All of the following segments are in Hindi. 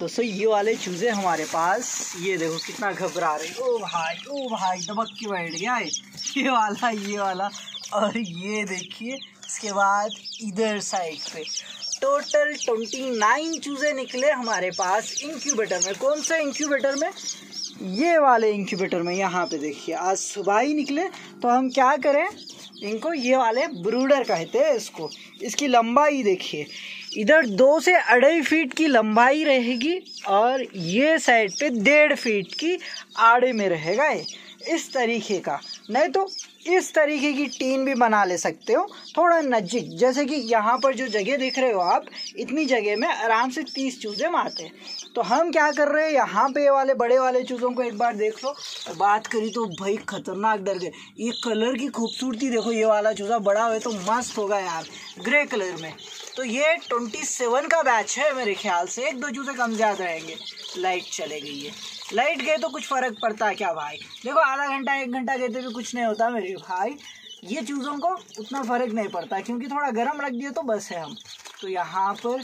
दोस्तों ये वाले चूज़े हमारे पास, ये देखो कितना घबरा रहे। ओ भाई दबक के बैठ गया है। ये वाला और ये देखिए। इसके बाद इधर साइड पे टोटल 29 चूज़े निकले हमारे पास इंक्यूबेटर में। कौन से इंक्यूबेटर में? ये वाले इंक्यूबेटर में। यहाँ पे देखिए आज सुबह ही निकले। तो हम क्या करें इनको, ये वाले ब्रूडर कहते हैं इसको। इसकी लंबाई देखिए, इधर 2 से 2.5 फीट की लंबाई रहेगी और ये साइड पे 1.5 फीट की आड़े में रहेगा ये। इस तरीके का, नहीं तो इस तरीके की टीन भी बना ले सकते हो थोड़ा नज़दीक। जैसे कि यहाँ पर जो जगह देख रहे हो आप, इतनी जगह में आराम से 30 चूज़े मारते हैं। तो हम क्या कर रहे हैं, यहाँ पे वाले बड़े वाले चूज़ों को एक बार देख लो। बात करी तो भाई खतरनाक डर गए। ये कलर की खूबसूरती देखो, ये वाला चूज़ा बड़ा हुआ तो मस्त होगा यार, ग्रे कलर में। तो ये 27 का बैच है मेरे ख्याल से। 1-2 चूज़े कम ज़्यादा रहेंगे। लाइट चले गई है, लाइट गए तो कुछ फ़र्क पड़ता क्या भाई? देखो आधा घंटा 1 घंटा गए तो भी कुछ नहीं होता मेरे भाई। ये चूज़ों को उतना फ़र्क नहीं पड़ता क्योंकि थोड़ा गर्म रख दिए तो बस है हम। तो यहाँ पर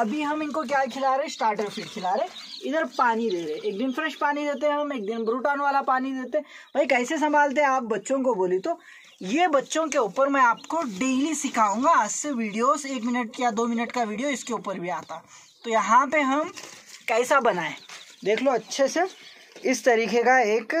अभी हम इनको क्या खिला रहे, स्टार्टर फीड खिला रहे। इधर पानी दे रहे, एक दिन फ्रेश पानी देते हैं हम, एक दिन ब्रूटान वाला पानी देते हैं। भाई कैसे संभालते हैं आप बच्चों को बोली तो, ये बच्चों के ऊपर मैं आपको डेली सिखाऊंगा। आज से वीडियोस 1 मिनट या 2 मिनट का वीडियो इसके ऊपर भी आता। तो यहाँ पे हम कैसा बनाएं देख लो अच्छे से। इस तरीके का एक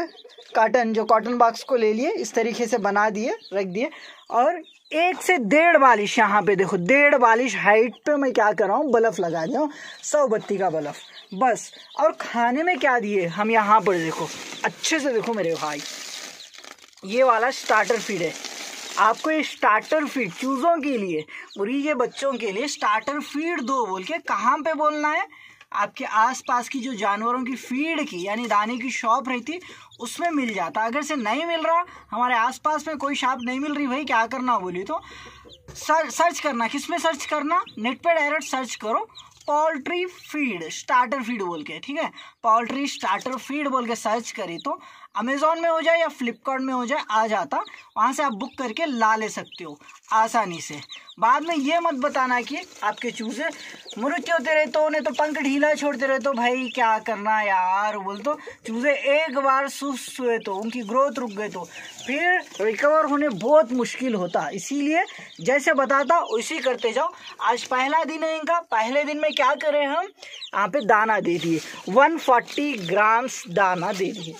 काटन, जो कॉटन बॉक्स को ले लिए, इस तरीके से बना दिए, रख दिए। और 1 से 1.5 बालिश, यहाँ पे देखो 1.5 बालिश हाइट पे मैं क्या कर रहा हूँ, बल्ब लगा दिया हूँ, 100 बत्ती का बल्ब बस। और खाने में क्या दिए हम, यहाँ पर देखो अच्छे से देखो मेरे भाई। ये वाला स्टार्टर फीड है। आपको ये स्टार्टर फीड चूज़ों के लिए, मुर्गी के बच्चों के लिए स्टार्टर फीड दो बोल के कहाँ पे बोलना है, आपके आसपास की जो जानवरों की फीड की यानी दाने की शॉप रहती उसमें मिल जाता। अगर से नहीं मिल रहा, हमारे आसपास में कोई शॉप नहीं मिल रही, भाई क्या करना बोली तो सर्च करना। किस में सर्च करना? नेट पर डायरेक्ट सर्च करो पोल्ट्री फीड स्टार्टर फीड बोल के, ठीक है। पोल्ट्री स्टार्टर फीड बोल के सर्च करी तो अमेज़ॉन में हो जाए या फ्लिपकार्ट में हो जाए आ जाता। वहाँ से आप बुक करके ला ले सकते हो आसानी से। बाद में ये मत बताना कि आपके चूज़े मुरच्चे होते रहे तो, उन्हें तो पंख ढीला छोड़ते रहे तो। भाई क्या करना यार बोल तो, चूज़े एक बार सुस्त हुए तो, उनकी ग्रोथ रुक गए तो फिर रिकवर होने बहुत मुश्किल होता। इसीलिए जैसे बताता उसी करते जाओ। आज पहला दिन है इनका, पहले दिन में क्या करें हम, यहाँ पे दाना दे दिए 140 ग्राम्स दाना दे दिए।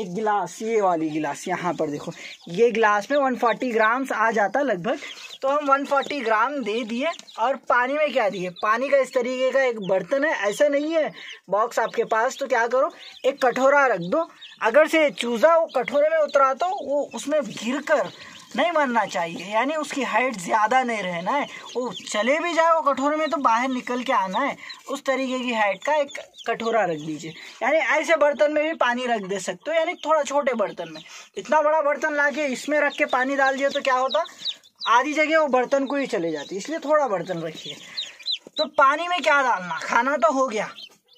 एक गिलास, ये वाली गिलास यहाँ पर देखो, ये गिलास में 140 ग्राम्स आ जाता लगभग। तो हम 140 ग्राम दे दिए। और पानी में क्या दिए, पानी का इस तरीके का एक बर्तन है, ऐसा नहीं है बॉक्स आपके पास तो क्या करो, एक कटोरा रख दो। अगर से चूज़ा वो कटोरे में उतरा तो वो उसमें घिर कर नहीं मरना चाहिए, यानी उसकी हाइट ज़्यादा नहीं रहना है। वो चले भी जाए वो कटोरे में तो बाहर निकल के आना है। उस तरीके की हाइट का एक कटोरा रख दीजिए, यानी ऐसे बर्तन में भी पानी रख दे सकते हो, यानी थोड़ा छोटे बर्तन में। इतना बड़ा बर्तन ला के इसमें रख के पानी डाल दिए तो क्या होता, आधी जगह वो बर्तन को ही चले जाती, इसलिए थोड़ा बर्तन रखिए। तो पानी में क्या डालना, खाना तो हो गया,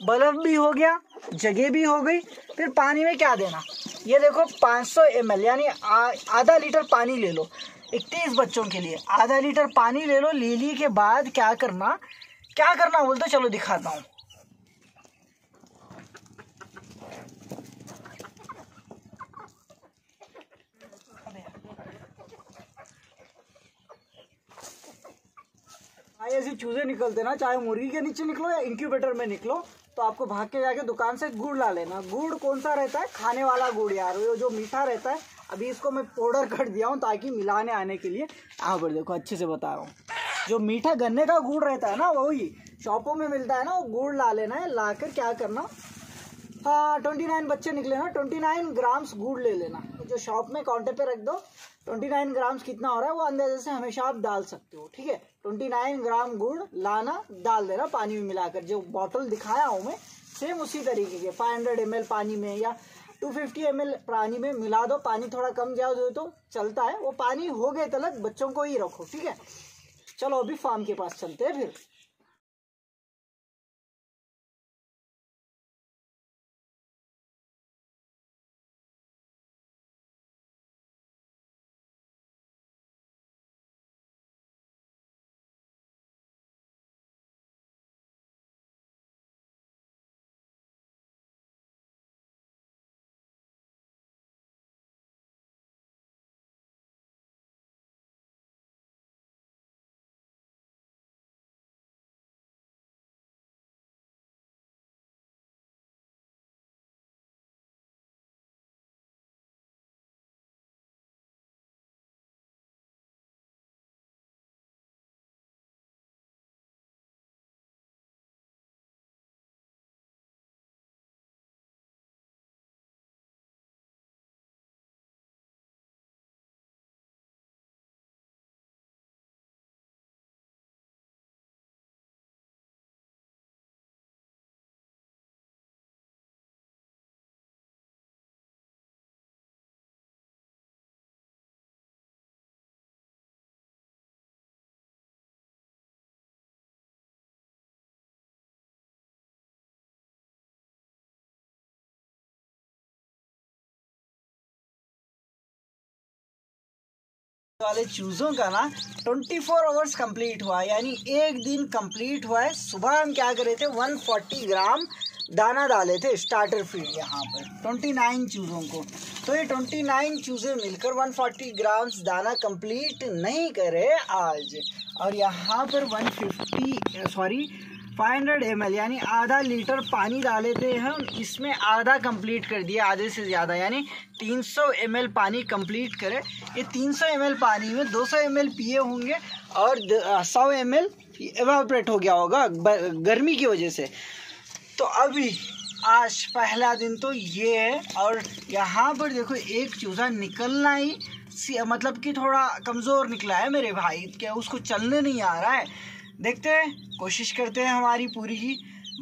बल्ब भी हो गया, जगह भी हो गई, फिर पानी में क्या देना। ये देखो 500 ml यानी आधा लीटर पानी ले लो। 31 बच्चों के लिए आधा लीटर पानी ले लो। ले लिए के बाद क्या करना, क्या करना बोलते चलो दिखाता हूँ। ऐसे चूज़े निकलते ना, चाहे मुर्गी के नीचे निकलो या इंक्यूबेटर में निकलो, तो आपको भाग के जाके दुकान से गुड़ ला लेना। गुड़ कौन सा रहता है, खाने वाला गुड़ यार, वो जो मीठा रहता है। अभी इसको मैं पाउडर कर दिया हूँ ताकि मिलाने आने के लिए। यहाँ पर देखो अच्छे से बता रहा हूँ, जो मीठा गन्ने का गुड़ रहता है ना, वही शॉपों में मिलता है ना, वो गुड़ ला लेना है। ला कर क्या करना, 29 बच्चे निकले ना, 29 ग्राम्स गुड़ ले लेना, जो शॉप में काउंटर पे रख दो। 29 ग्राम्स कितना हो रहा है वो अंदाजे से हमेशा आप डाल सकते हो, ठीक है। 29 ग्राम गुड़ लाना, डाल देना पानी में मिलाकर। जो बॉटल दिखाया हूँ मैं सेम उसी तरीके के 500 ml पानी में या 250 ml पानी में मिला दो। पानी थोड़ा कम ज़्यादा हो तो चलता है, वो पानी हो गए तलक बच्चों को ही रखो, ठीक है। चलो अभी फार्म के पास चलते हैं फिर। वाले चूज़ों का ना 24 आवर्स कंप्लीट हुआ, यानी एक दिन कंप्लीट हुआ है। सुबह हम क्या करे थे, 140 ग्राम दाना डाले थे स्टार्टर फीड यहाँ पर 29 चूज़ों को। तो ये 29 चूज़े मिलकर 140 ग्राम दाना कंप्लीट नहीं करे आज, और यहाँ पर 500 ml यानी आधा लीटर पानी डाले थे हम, इसमें आधा कंप्लीट कर दिया, आधे से ज़्यादा यानी 300 ml पानी कंप्लीट करें। ये 300 ml पानी में 200 ml पिए होंगे और 100 ml एवापोरेट हो गया होगा गर्मी की वजह से। तो अभी आज पहला दिन तो ये है, और यहाँ पर देखो एक चूज़ा निकलना ही मतलब कि थोड़ा कमज़ोर निकला है मेरे भाई, क्या उसको चलने नहीं आ रहा है। देखते हैं, कोशिश करते हैं हमारी पूरी ही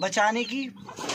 बचाने की।